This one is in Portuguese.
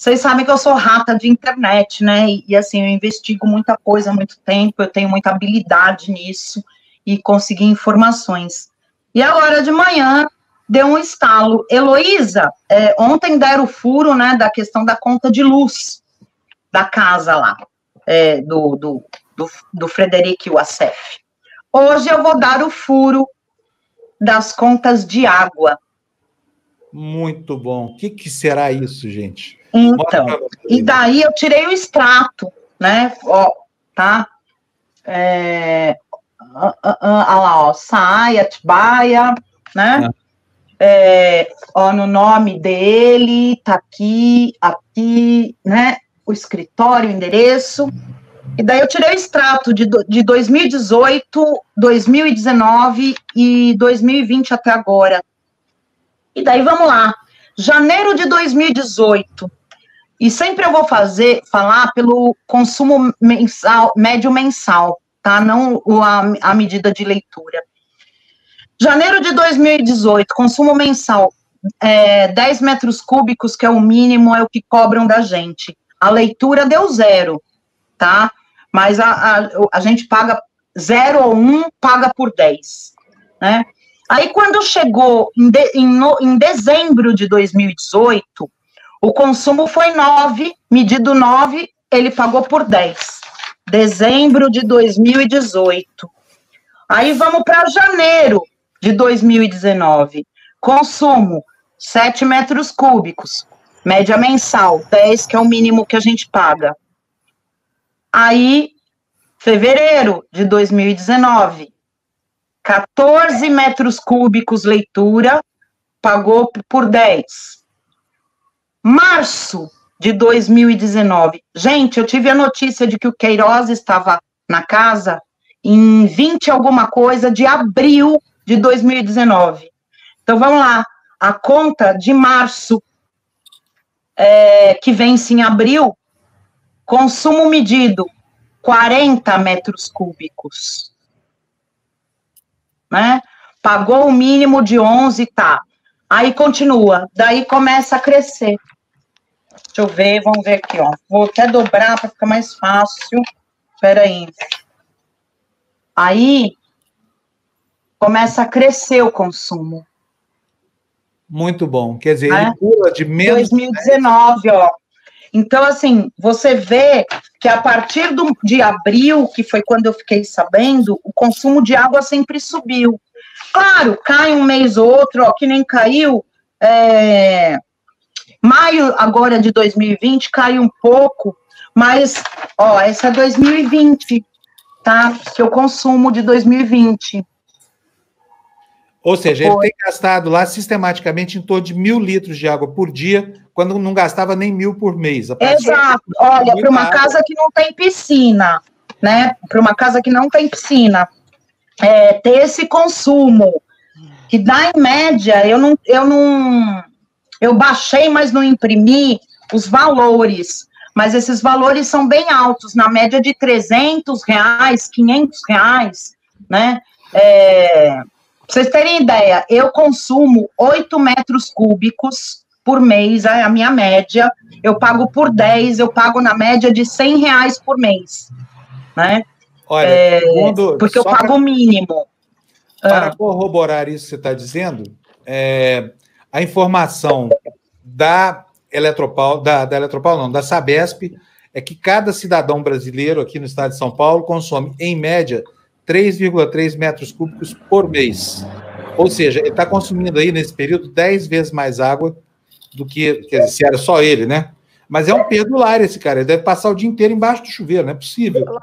Vocês sabem que eu sou rata de internet, né? E assim, eu investigo muita coisa há muito tempo, eu tenho muita habilidade nisso e consegui informações. E agora de manhã deu um estalo. Heloísa, ontem deram o furo, né, da questão da conta de luz da casa lá, do Frederick Wasseff. Hoje eu vou dar o furo das contas de água. Muito bom. O que que será isso, gente? Então, e daí eu tirei o extrato, né? Ó, tá? Olha lá, ó, Sai, Atibaia, né? Ó, no nome dele, tá aqui, aqui, né? O escritório, o endereço. E daí eu tirei o extrato de 2018, 2019 e 2020 até agora. E daí vamos lá. Janeiro de 2018. E sempre eu vou falar pelo consumo mensal, médio mensal, tá? Não a medida de leitura. Janeiro de 2018, consumo mensal, 10 metros cúbicos, que é o mínimo, é o que cobram da gente. A leitura deu 0, tá? Mas a gente paga 0 ou 1, paga por 10, né? Aí, quando chegou em dezembro de 2018, o consumo foi 9, medido 9, ele pagou por 10. Dezembro de 2018. Aí, vamos para janeiro de 2019. Consumo, 7 metros cúbicos. Média mensal, 10, que é o mínimo que a gente paga. Aí, fevereiro de 2019. 14 metros cúbicos leitura, pagou por 10. Março de 2019. Gente, eu tive a notícia de que o Queiroz estava na casa em 20 alguma coisa de abril de 2019. Então, vamos lá. A conta de março, que vence em abril, consumo medido, 40 metros cúbicos. Né? Pagou o mínimo de 11, tá. Aí continua, daí começa a crescer. Deixa eu ver, vamos ver aqui, ó. Vou até dobrar para ficar mais fácil. Espera aí. Aí começa a crescer o consumo. Muito bom. Quer dizer, ele pula de menos 2019, ó. Então, assim, você vê que a partir de abril, que foi quando eu fiquei sabendo, o consumo de água sempre subiu. Claro, cai um mês ou outro, ó, que nem caiu. Maio agora de 2020 caiu um pouco, mas, ó, essa é 2020, tá? Que eu consumo de 2020. Ou seja, ele tem gastado lá sistematicamente em torno de 1.000 litros de água por dia, quando não gastava nem 1.000 por mês. Exato. Olha, para uma casa que não tem piscina, né? Para uma casa que não tem piscina, ter esse consumo, que dá em média, eu baixei, mas não imprimi os valores, mas esses valores são bem altos, na média de R$300, R$500, né? Pra vocês terem ideia, eu consumo 8 metros cúbicos por mês, é a minha média, eu pago por 10, eu pago na média de R$100 por mês, né? Olha, porque eu pago o mínimo. Para corroborar isso que você está dizendo, a informação da Sabesp, é que cada cidadão brasileiro aqui no estado de São Paulo consome, em média, 3,3 metros cúbicos por mês. Ou seja, ele está consumindo aí, nesse período, 10 vezes mais água do que, quer dizer, se era só ele, né? Mas é um perdulário esse cara, ele deve passar o dia inteiro embaixo do chuveiro, não é possível.